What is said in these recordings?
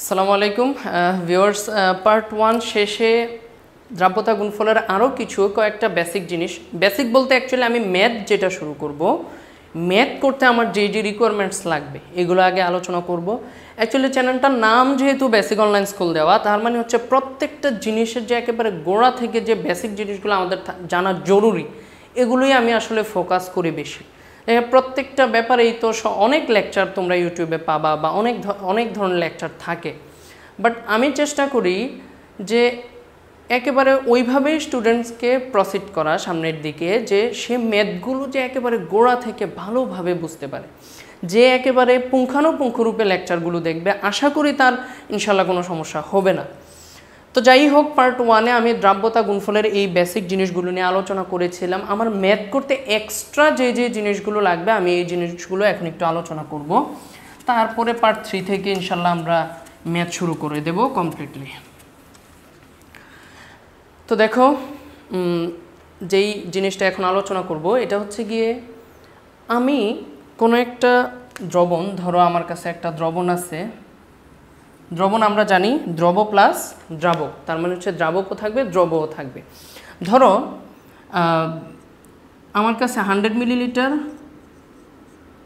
আসসালামু আলাইকুম viewers part 1 শেষে দ্রাব্যতা গুণফলের আরো কিছু কয়েকটা বেসিক জিনিস বেসিক বলতে অ্যাকচুয়ালি আমি ম্যাথ যেটা শুরু করব ম্যাথ করতে আমার যে যে রিকোয়ারমেন্টস লাগবে এগুলো আগে আলোচনা করব অ্যাকচুয়ালি চ্যানেলটার নাম যেহেতু বেসিক অনলাইন স্কুল দেওয়া তার মানে হচ্ছে প্রত্যেকটা জিনিসের যে একেবারে গোড়া থেকে যে বেসিক জিনিসগুলো আমাদের জানা জরুরি এগুলোই আমি আসলে ফোকাস করি বেশি প্রত্যেকটা ব্যাপারেই তো অনেক লেকচার তোমরা ইউটিউবে পাবা বা অনেক ধরনের লেকচার থাকে বাট আমি চেষ্টা করি যে একেবারে ওইভাবেই স্টুডেন্টসকে প্রসিড করা সামনের দিকে যে সে ম্যাথগুলো যে একেবারে গোড়া থেকে ভালোভাবে বুঝতে পারে যে একেবারে পুঙ্খানুপুঙ্খরূপে লেকচারগুলো দেখবে আশা করি তার ইনশাআল্লাহ কোনো সমস্যা হবে না তো যাই হোক পার্ট 1 এ আমি দ্রাব্যতা গুণফলের এই বেসিক জিনিসগুলো নিয়ে আলোচনা করেছিলাম আমার ম্যাথ করতে এক্সট্রা যে যে জিনিসগুলো লাগবে আমি এই জিনিসগুলো এখন একটু আলোচনা করব তারপরে পার্ট 3 থেকে ইনশাআল্লাহ আমরা ম্যাথ শুরু করে দেব কমপ্লিটলি তো দেখো যেই জিনিসটা এখন আলোচনা করব এটা হচ্ছে গিয়ে আমি কোন একটা দ্রবণ ধরো আমার কাছে একটা দ্রবণ আছে দ্রবণ আমরা জানি দ্রব প্লাস দ্রাবক তার মানে হচ্ছে দ্রাবকও থাকবে দ্রবও থাকবে ধরো আমার কাছে 100 মিলিলিটার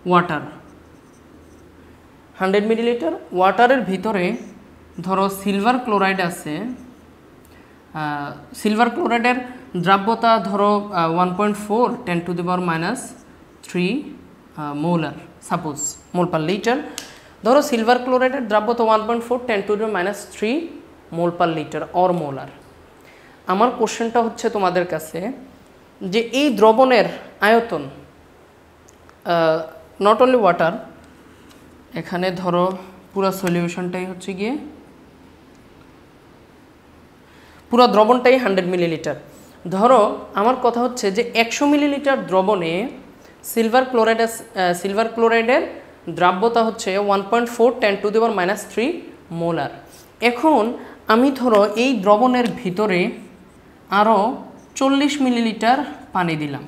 ওয়াটার 100 মিলিলিটার ওয়াটারের ভিতরে ধরো সিলভার ক্লোরাইড আছে সিলভার ক্লোরাইডের দ্রাব্যতা ধরো 1.4 10 to the power -3 molar suppose mole per litre ধরো সিলভার ক্লোরাইডের দ্রাব্যতা 1.4 10 to the power -3 mole per litre or molar আমার কোশ্চেনটা হচ্ছে তোমাদের কাছে যে এই দ্রবণের আয়তন নট অনলি ওয়াটার এখানে ধরো পুরো সলিউশনটাই হচ্ছে গিয়ে পুরো দ্রবণটাই 100 মিলিলিটার ধরো আমার কথা হচ্ছে যে 100 মিলিলিটার দ্রবণে সিলভার ক্লোরাইডের দ্রাব্যতা হচ্ছে 1.4 10 টু দি পাওয়ার -3 মোলার এখন আমি ধরো এই দ্রবণের ভিতরে আরো 40 মিলিলিটার পানি দিলাম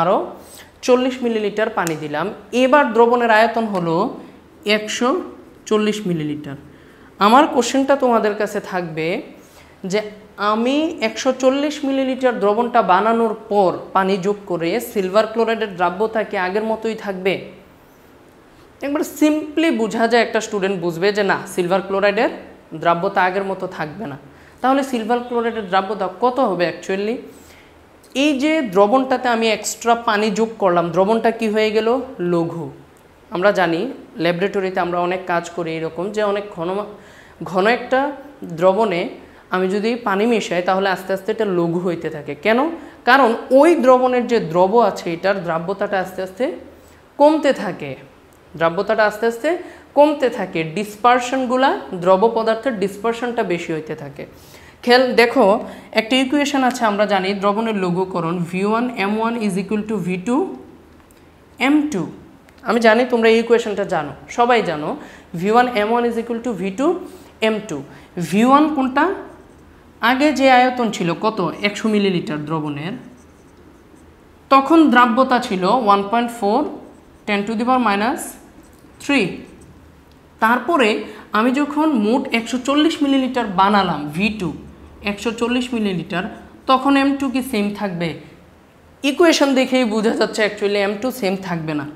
আরো 40 মিলিলিটার পানি দিলাম এবার দ্রবণের আয়তন হলো 140 মিলিলিটার আমার কোশ্চেনটা তোমাদের কাছে থাকবে যে আমি 140 মিলিলিটার দ্রবণটা বানানোর পর পানি যোগ করে সিলভার ক্লোরাইডের দ্রাব্যতা কি আগের মতোই থাকবে একবার সিম্পলি বোঝা যায় একটা স্টুডেন্ট বুঝবে যে না সিলভার ক্লোরাইডের দ্রাব্যতা আগের মতো থাকবে না তাহলে সিলভার ক্লোরাইডের দ্রাব্যতা কত হবে অ্যাকচুয়ালি এই যে দ্রবণটাতে আমি এক্সট্রা পানি যোগ করলাম দ্রবণটা কি হয়ে গেল লঘু আমরা জানি ল্যাবরেটরিতে আমরা অনেক কাজ করি এরকম যে অনেক ঘন একটা দ্রবণে আমি যদি পানি মেশাই তাহলে আস্তে আস্তে এটা লঘু হইতে থাকে কেন কারণ ওই দ্রবণের যে দ্রব আছে এটার দ্রাব্যতাটা আস্তে আস্তে কমতে থাকে দ্রাব্যতাটা আস্তে আস্তে কমতে থাকে ডিসপারশনগুলা দ্রব পদার্থের ডিসপারশনটা বেশি হইতে থাকে খেল দেখো একটা ইকুয়েশন আছে আমরা জানি দ্রবণের লঘুকরণ V1 M1 = V2 M2 আমি জানি তোমরা এই ইকুয়েশনটা জানো সবাই জানো V1 M1 = V2 M2 V1 কোনটা আগে যে আয়তন ছিল কত 100 মিলিলিটার দ্রবণের তখন দ্রাব্যতা ছিল 1.4 10 টু দি পাওয়ার -3 তারপরে আমি যখন মোট 140 মিলিলিটার বানালাম V2 140 মিলিলিটার তখন M2 কি সেম থাকবে ইকুয়েশন দেখেই বোঝা যাচ্ছে অ্যাকচুয়ালি M2 সেম থাকবে না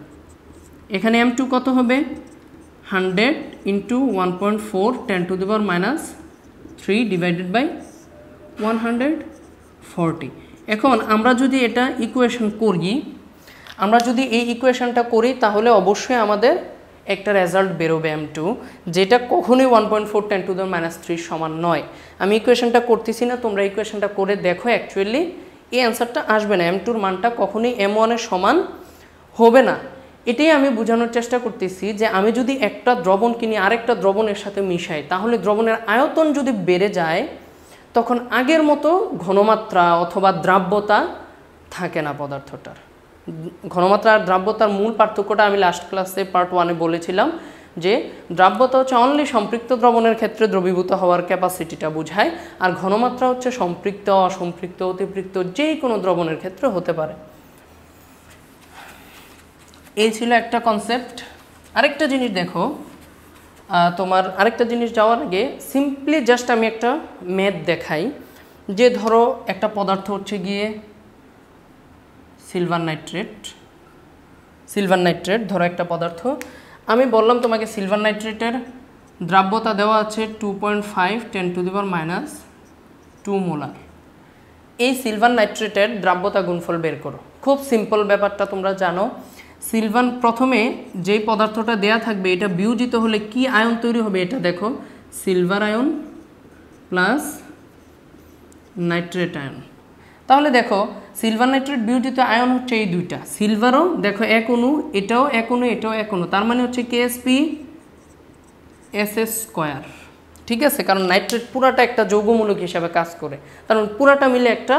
এখানে M2 কত হবে 100 into 1.4 10 to the power -3 divided by 140 এখন আমরা যদি এটা ইকুয়েশন করি আমরা যদি এই ইকুয়েশনটা করি তাহলে অবশ্যই আমাদের একটা রেজাল্ট বের হবে M2 যেটা কখনোই 1.4 10 to the power -3 সমান নয় আমি ইকুয়েশনটা করতেছি না তোমরা ইকুয়েশনটা করে দেখো অ্যাকচুয়ালি এই অ্যানসারটা আসবে না M2 এর মানটা কখনোই M1 এর সমান হবে না এটাই আমি বোঝানোর চেষ্টা করতেছি যে আমি যদি একটা দ্রবণ কিনি আরেকটা দ্রবণের সাথে মিশাই তাহলে দ্রবণের আয়তন যদি বেড়ে যায় তখন আগের মতো ঘনমাত্রা অথবা দ্রাব্যতা থাকে না পদার্থটার ঘনমাত্রা আর দ্রাব্যতার মূল পার্থক্যটা আমি লাস্ট ক্লাসে পার্ট 1 এ বলেছিলাম যে দ্রাব্যতা হচ্ছে অনলি সম্পৃক্ত দ্রবণের ক্ষেত্রে দ্রবীভূত হওয়ার ক্যাপাসিটিটা বোঝায় আর ঘনমাত্রা হচ্ছে সম্পৃক্ত অসম্পৃক্ত অতিপৃক্ত যে কোনো দ্রবণের ক্ষেত্রে হতে পারে এই ছিল একটা কনসেপ্ট আরেকটা জিনিস দেখো তোমার আরেকটা জিনিস যাওয়ার আগে সিম্পলি জাস্ট আমি একটা ম্যাথ দেখাই যে ধরো একটা পদার্থ হচ্ছে গিয়ে সিলভার নাইট্রেট ধরো একটা পদার্থ আমি বললাম তোমাকে সিলভার নাইট্রেটের দ্রব্যতা দেওয়া আছে 2.5 × 10⁻² মোলার এই সিলভার নাইট্রেটের দ্রব্যতা গুণফল বের করো খুব সিম্পল ব্যাপারটা তোমরা জানো সিলভার প্রথমে যে পদার্থটা দেয়া থাকবে এটা বিয়োজিত হলে কি আয়ন তৈরি হবে এটা দেখো silver ion plus nitrate ion তাহলে দেখো সিলভার নাইট্রেট বিয়োজিত আয়ন হচ্ছে এই দুইটা সিলভারও দেখো এক অণু এটাও এক অণু এটাও এক অণু তার মানে হচ্ছে Ksp SS² ঠিক আছে কারণ নাইট্রেট পুরাটা একটা যৌগমূলক হিসাবে কাজ করে কারণ পুরাটা মিলে একটা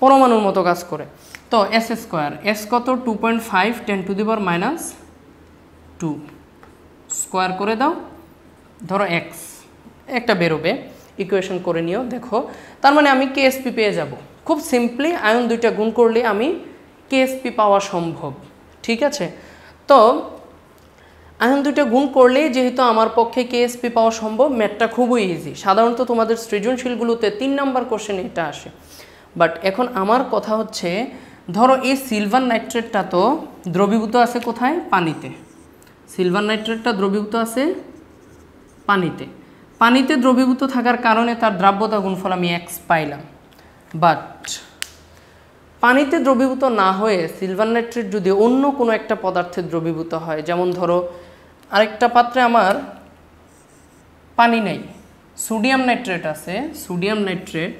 পরমাণুর মতো কাজ করে तो S² S কত 2.5 × 10⁻² স্কয়ার করে দাও ধরো x একটা বের হবে ইকুয়েশন করে নিও দেখো তার মানে আমি Ksp পেয়ে যাব খুব সিম্পলি আয়ন দুইটা গুণ করলে আমি Ksp পাওয়া সম্ভব ঠিক আছে তো আয়ন দুইটা গুণ করলে যেহেতু আমার পক্ষে Ksp পাওয়া সম্ভব ম্যাথটা খুবই ইজি সাধারণত তোমাদের সৃজনশীলগুলোতে 3 নাম্বার কোশ্চেনে এটা আসে বাট এখন আমার কথা হচ্ছে ধরো এই সিলভার নাইট্রেটটা তো দ্রবীভূত আছে কোথায় পানিতে সিলভার নাইট্রেটটা দ্রবীভূত আছে পানিতে পানিতে দ্রবীভূত থাকার কারণে তার দ্রব্যতা গুণফল আমি x পাইলাম বাট পানিতে দ্রবীভূত না হয়ে সিলভার নাইট্রেট যদি অন্য কোনো একটা পদার্থে দ্রবীভূত হয় যেমন ধরো আরেকটা পাত্রে আমার পানি নাই সোডিয়াম নাইট্রেট আছে সোডিয়াম নাইট্রেট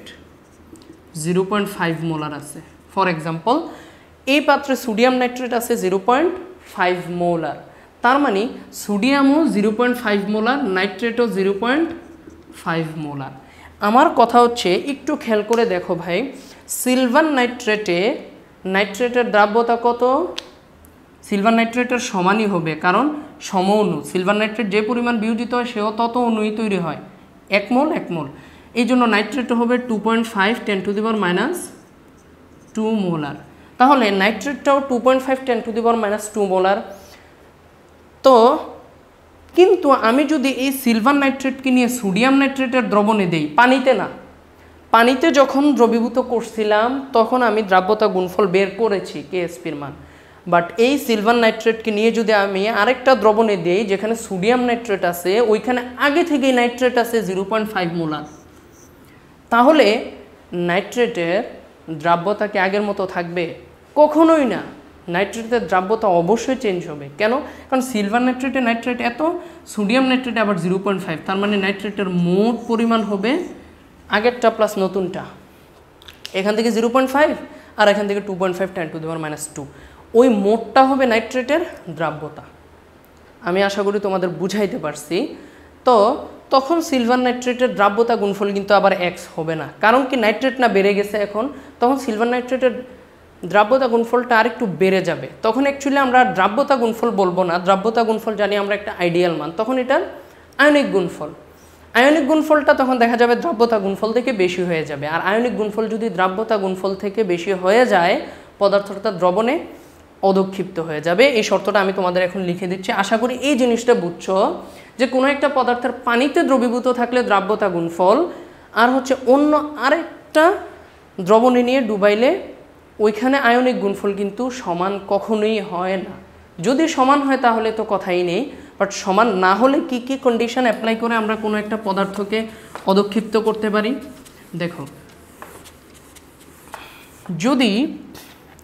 0.5 মোলার আছে फॉर एग्जाम्पल ए पात्रे सोडियम नाइट्रेट आसे 0.5 मोलार तार माने सोडियमो 0.5 मोलार नाइट्रेटो 0.5 मोलार आमार कथा होच्छे एकटू खेल करे देखो भाई सिल्वर नाइट्रेटे नाइट्रेटेर द्रव्यता कत सिल्वर नाइट्रेटेर समानई होबे कारण समअणु सिल्वर नाइट्रेट जे परिमाण वियोजित हय सेओ तत अणुई तैरि हय 1 मोल एइजोन्नो नाइट्रेट होबे 2.5 × 10⁻² मोलार ताहले नाइट्रेटटाओ 2.5 × 10⁻² मोलार तो किन्तु आमी जोदि एई सिल्वर नाइट्रेट के निये सोडियम नाइट्रेटेर द्रवणे देई पानीते ना पानीते जखन द्रवीभूत करछिलाम तखन आमी द्रव्यता गुणफल बेर करेछि Ksp एर मान बाट एई सिल्वर नाइट्रेट के निये जोदि आमी आरेकटा द्रवणे देई जेखाने सोडियम नाइट्रेट आछे ओइखाने आगे थेके नाइट्रेट आछे 0.5 मोलार ताहले नाइट्रेटेर द्रव्यता कि आगेर मतो थाकबे कखनोई ना नाइट्रेटेर द्रव्यता अवश्य चेंज होबे केन कारण सिल्वर नाइट्रेटे नाइट्रेट एत सोडियम नाइट्रेटे आबार 0.5 तार माने नाइट्रेटेर मोट परिमाण होबे आगेरटा प्लस नतुनटा एखान थेके 0.5 आर एखान थेके 2.5 × 10⁻² ओई मोटटा होबे नाइट्रेटेर द्रव्यता आमी आशा करी तोमादेर बुझाइते पारछि तो তখন সিলভার নাইট্রেটের দ্রব্যতা গুণফল কিন্তু আবার x হবে না কারণ কি নাইট্রেট না বেড়ে গেছে এখন তখন সিলভার নাইট্রেটের দ্রব্যতা গুণফলটা আর একটু বেড়ে যাবে তখন एक्चुअली আমরা দ্রব্যতা গুণফল বলবো না দ্রব্যতা গুণফল জানি আমরা একটা আইডিয়াল মান তখন এটা আয়নিক গুণফলটা তখন দেখা যাবে দ্রব্যতা গুণফল থেকে বেশি হয়ে যাবে আর আয়নিক গুণফল যদি দ্রব্যতা গুণফল থেকে বেশি হয়ে যায় পদার্থটা দ্রবণে অদক্ষিপ্ত হয়ে যাবে এই শর্তটা আমি তোমাদের এখন লিখে দিচ্ছি আশা করি এই জিনিসটা বুঝছো যে কোনো একটা পদার্থের পানিতে দ্রবীভূত থাকলে দ্রব্যতা গুণফল আর হচ্ছে অন্য আরেকটা দ্রবণে নিয়ে ডুবাইলে ওইখানে আয়নিক গুণফল কিন্তু সমান কখনোই হয় না যদি সমান হয় তাহলে তো কথাই নেই বাট সমান না হলে কি কি কন্ডিশন অ্যাপ্লাই করে আমরা কোনো একটা পদার্থকে অদক্ষিপ্ত করতে পারি দেখো যদি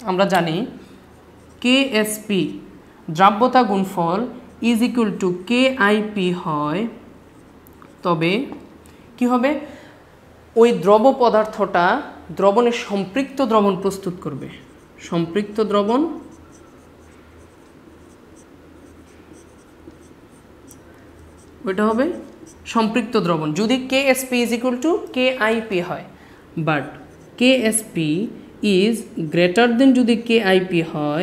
আমরা জানি Ksp द्रव्यता गुणफल इज इक्वल टू Kip है तब कि ओई द्रव पदार्थटा द्रवणे सम्पृक्त द्रवण प्रस्तुत करबे सम्पृक्त द्रवण ओटा होबे सम्पृक्त द्रवण यदि Ksp is equal to Kip है बाट Ksp इज ग्रेटर दें यदि Kip है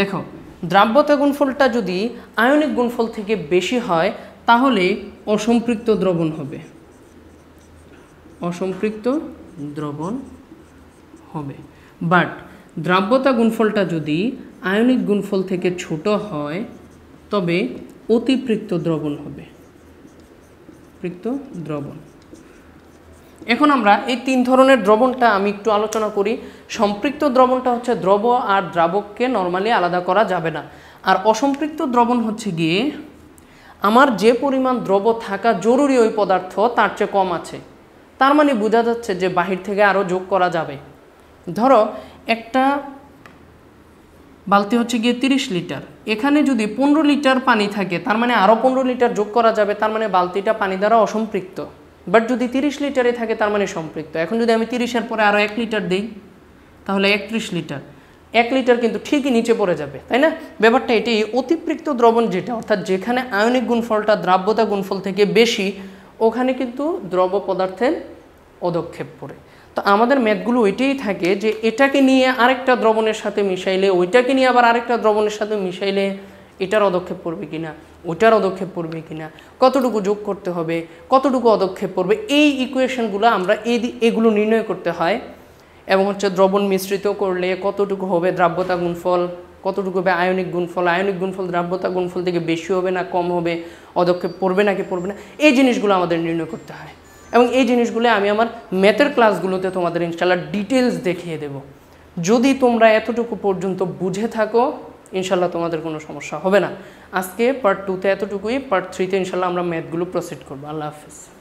देखो द्रव्यता गुणफलटा यदि आयनिक गुणफल थेके बेशी हय ताहले असम्पृक्त द्रवण होबे असम्पृक्त द्रवण होबे बाट द्रव्यता गुणफलटा यदि आयनिक गुणफल थेके छोटो हय तबे अतिरिक्त द्रवण हबे अतिरिक्त द्रवण। एखन आमरा एई तीन धरनेर द्रवणटा आमि एकटु आलोचना करी। सम्पृक्त द्रवणटा हच्छे द्रव आर द्रावकके नर्माली आलादा करा जाबे ना, आर असम्पृक्त द्रवण हच्छे गिये आमार जे परिमाण द्रव थाका जरूरी ओई पदार्थ तार चेये कम आछे। तार माने बोझा जाच्छे जे बाहिर थेके आरो जोग करा जाबे। धरो एकटा बाल्टी होच्छे गिये 30 लिटार, एखाने जोदि 15 लिटार पानी थाके तार माने आरो 15 लिटार जोग करा जाबे, तार माने बाल्टीटा पानी द्वारा असम्पृक्त। बाट जोदि 30 लिटारे थाके तार माने सम्पृक्त। एखन जोदि आमि 30 एर परे आरो 1 लिटार देई ताहले 31 लिटार, 1 लिटार किन्तु ठीकई नीचे पड़े जाबे, ताई ना? ब्यापारटा एटाई अतिरिक्त द्रवण जेटा अर्थात जेखाने आयनिक गुणफलटा द्रव्यता गुणफल थेके बेशी ओखाने किन्तु द्रव पदार्थेर अदक्षेप पड़े। तो आमादेर मैथगुलो एटाई थाके जे एटाके निये आरेकटा द्रवणेर साथे मिशाइले ओइटाके निये आबार आरेकटा द्रवणेर साथे मिशाइले एटार अदक्षेप पड़बे किना ओटार अदक्षेप पड़बे किना, कतटुकू जोग करते हबे कतटुकू अदक्षेप पड़बे, एई इक्वेशनगुलो आमरा एगुलो निर्णय करते हय। एबं हच्छे द्रवण मिश्रित करले कतटुकू हबे द्रव्यता गुणफल, कतटुकू हबे आयनिक गुणफल, आयनिक गुणफल द्रव्यता गुणफल थेके बेशी हबे ना कम हबे, अदक्षेप पड़बे नाकि पड़बे ना, एई जिनिसगुलो आमादेर निर्णय करते हय। এবং এই জিনিসগুলো আমি আমার ম্যাথের ক্লাসগুলোতে তোমাদের ইনশাআল্লাহ ডিটেইলস দেখিয়ে দেব। যদি তোমরা এতটুকু পর্যন্ত বুঝে থাকো ইনশাআল্লাহ তোমাদের কোনো সমস্যা হবে না। আজকে পার্ট 2 তে এতটুকুই, পার্ট 3 তে ইনশাআল্লাহ আমরা ম্যাথগুলো প্রসিড করব। আল্লাহ হাফেজ।